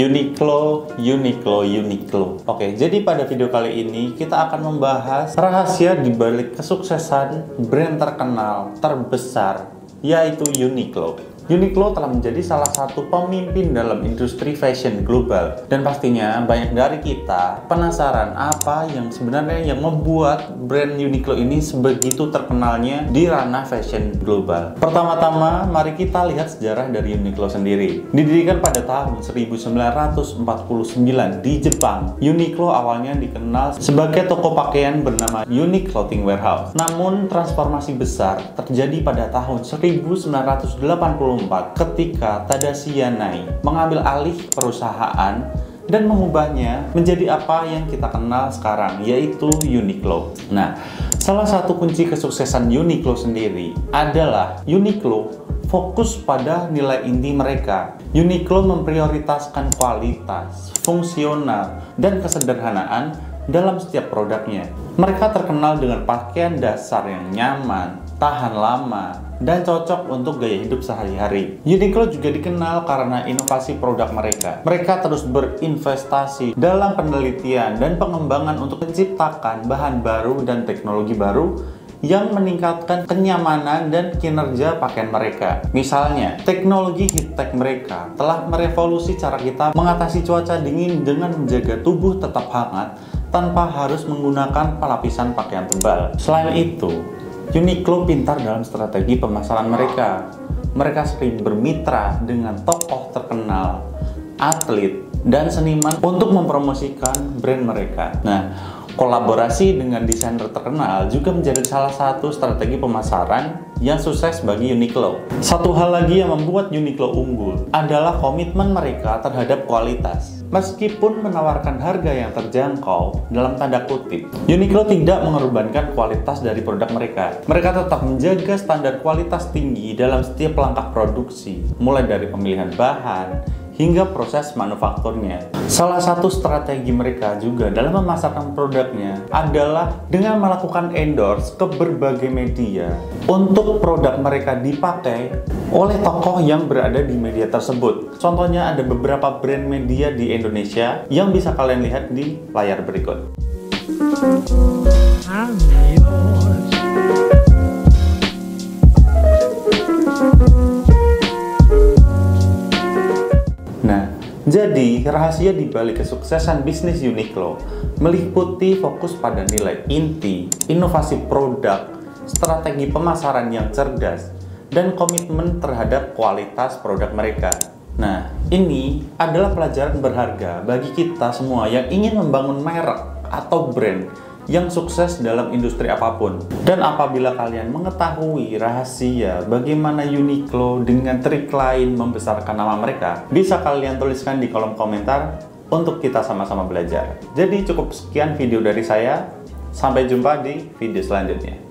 Uniqlo. Oke, jadi pada video kali ini kita akan membahas rahasia dibalik kesuksesan brand terkenal terbesar, yaitu Uniqlo. Uniqlo telah menjadi salah satu pemimpin dalam industri fashion global, dan pastinya banyak dari kita penasaran apa yang sebenarnya yang membuat brand Uniqlo ini sebegitu terkenalnya di ranah fashion global. Pertama-tama, mari kita lihat sejarah dari Uniqlo sendiri. Didirikan pada tahun 1949 di Jepang, Uniqlo awalnya dikenal sebagai toko pakaian bernama Unique Clothing Warehouse. Namun, transformasi besar terjadi pada tahun 1984 ketika Tadashi Yanai mengambil alih perusahaan dan mengubahnya menjadi apa yang kita kenal sekarang, yaitu Uniqlo. Nah, salah satu kunci kesuksesan Uniqlo sendiri adalah Uniqlo fokus pada nilai inti mereka. Uniqlo memprioritaskan kualitas, fungsional, dan kesederhanaan dalam setiap produknya. Mereka terkenal dengan pakaian dasar yang nyaman, tahan lama, dan cocok untuk gaya hidup sehari-hari. Uniqlo juga dikenal karena inovasi produk mereka. Mereka terus berinvestasi dalam penelitian dan pengembangan untuk menciptakan bahan baru dan teknologi baru yang meningkatkan kenyamanan dan kinerja pakaian mereka. Misalnya, teknologi heattech mereka telah merevolusi cara kita mengatasi cuaca dingin dengan menjaga tubuh tetap hangat tanpa harus menggunakan pelapisan pakaian tebal. Selain itu, Uniqlo pintar dalam strategi pemasaran mereka. Mereka sering bermitra dengan tokoh terkenal, atlet, dan seniman untuk mempromosikan brand mereka. Nah, kolaborasi dengan desainer terkenal juga menjadi salah satu strategi pemasaran yang sukses bagi Uniqlo. Satu hal lagi yang membuat Uniqlo unggul adalah komitmen mereka terhadap kualitas. Meskipun menawarkan harga yang terjangkau, dalam tanda kutip, Uniqlo tidak mengorbankan kualitas dari produk mereka. Mereka tetap menjaga standar kualitas tinggi dalam setiap langkah produksi, mulai dari pemilihan bahan hingga proses manufakturnya. Salah satu strategi mereka juga dalam memasarkan produknya adalah dengan melakukan endorse ke berbagai media untuk produk mereka dipakai oleh tokoh yang berada di media tersebut. Contohnya ada beberapa brand media di Indonesia yang bisa kalian lihat di layar berikut. Jadi, rahasia dibalik kesuksesan bisnis Uniqlo meliputi fokus pada nilai inti, inovasi produk, strategi pemasaran yang cerdas, dan komitmen terhadap kualitas produk mereka. Nah, ini adalah pelajaran berharga bagi kita semua yang ingin membangun merek atau brand yang sukses dalam industri apapun. Dan apabila kalian mengetahui rahasia bagaimana Uniqlo dengan trik lain membesarkan nama mereka, bisa kalian tuliskan di kolom komentar untuk kita sama-sama belajar. Jadi cukup sekian video dari saya, sampai jumpa di video selanjutnya.